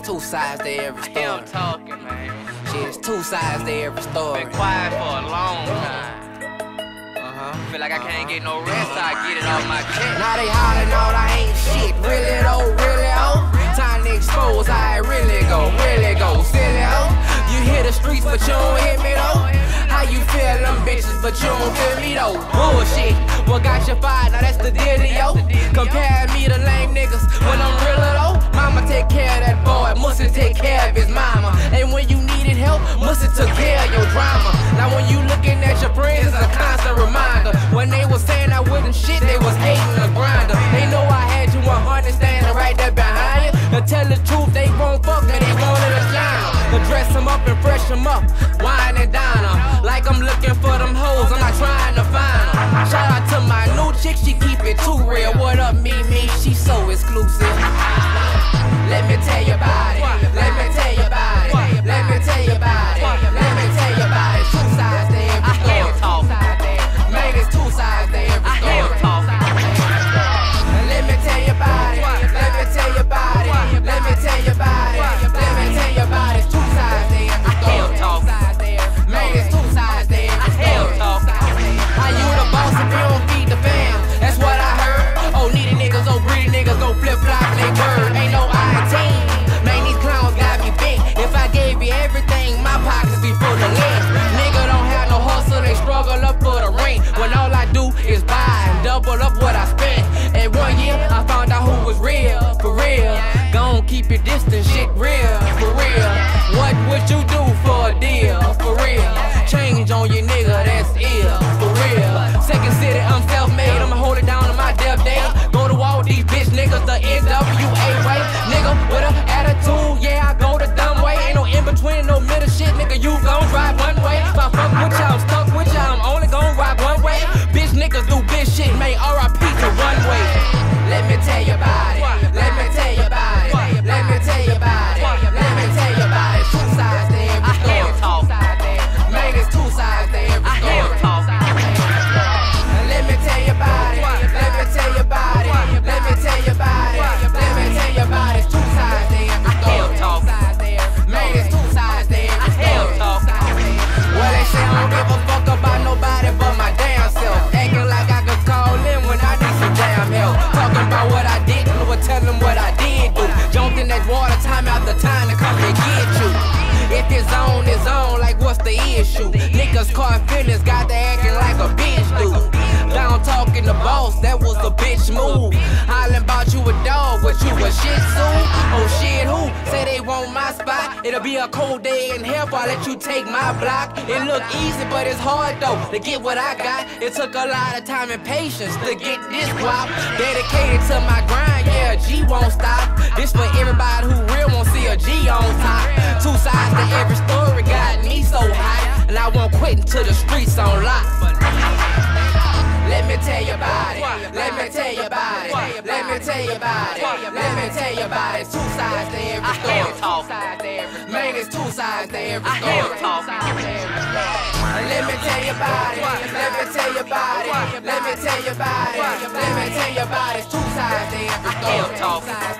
It's two sides to every story. I am talking, man. Shit, it's two sides to every story. Been quiet for a long time. Feel like I can't get no rest, I get it off my chest. Now they hollering out, I ain't shit. Really though, really oh. Time to expose, I really go, silly oh. You hear the streets, but you don't hear me though. How you feel them bitches, but you don't feel me though. Bullshit, what got you fired? Now that's the dealio. Compare me to lame niggas when I'm realer though. Mama take care of that boy, Mussy take care of his mama. And when you needed help, Mussy took care of your drama. Now when you looking at your friends, it's a constant reminder. When they was saying I wouldn't shit, they was hating the grinder. They know I had you 100 standing right there behind you. To tell the truth, they won't fuck me, they wanted a shiner. To dress them up and fresh them up, wine and dine them. Like I'm looking for them hoes, I'm not trying to find them. Shout out to my new chick, she keep it too real. What up, me? She so exclusive. Let me tell you about it. Let me tell you about it. Let me tell you about it. Let me tell you about it. Two sides to every story. Man, it's two sides to every story. Let me tell you about it. Let me tell you about it. Let me tell you about it. Let me tell you about it. Two sides to every story. Man, it's two sides to every story. How you the boss if you don't feed the fam? That's what I heard. Oh, needy niggas, oh greedy niggas, go flip flop they word. Ain't no I-team. Man, these clowns got me bent. If I gave you everything, my pockets be full of lint. Nigga don't have no hustle, they struggle up for the rent. When all I do is buy and double up what I spent. And 1 year, I found out who was real, for real. Gon' keep your distance, shit real, for real. What would you do for a deal, for real? Change on your nigga, that's ill, for real. Second City, I'm self-made, I'ma hold it down to my death day. Go to all these bitch niggas the NWA way. Nigga with an attitude, yeah, I go the dumb way. Ain't no in-between, no middle shit, nigga, you gon' drive one way. If I fuck with y'all, I'm stuck with y'all, I'm only gon' ride one way. Bitch niggas do bitch shit, man, R.I.P. to one way. Let me tell you about it, let me tell you about it. Let me tell you about it, let me tell you about it. Two sides to every story. Man, it's two sides to every story. Let me tell you about it, let me tell you about it. Let me tell you about it, let me tell you about it. Two sides to every story. Man, it's two sides to every story. Well, they say I don't give a fuck about nobody but my damn self. Acting like I could call in when I need some damn help. Talking about what I didn't or telling what I did do. Jumped in that water time after time to come and get you. If it's on, like what's the issue? Niggas caught feelings, got to acting like a bitch dude. Down talking to boss, that was a bitch move. Hollin' bout you a dog, but you a shih tzu. Oh shit, who? Say they want my spot. It'll be a cold day in hell if I let you take my block. It look easy, but it's hard though to get what I got. It took a lot of time and patience to get this guap. Dedicated to my grind, yeah, G won't stop. This for everybody who real won't see a G on top. Two sides to every story got me so hot, and I won't quit until the streets on lock. Let me tell you about it. Let me tell you about it. Let me tell you about it. Let me tell you about it. Two sides to every story. Man, it's two sides to every story. Let me tell you about it. Let me tell you about it. Let me tell you about it. Let me tell you about it. Two sides to every story.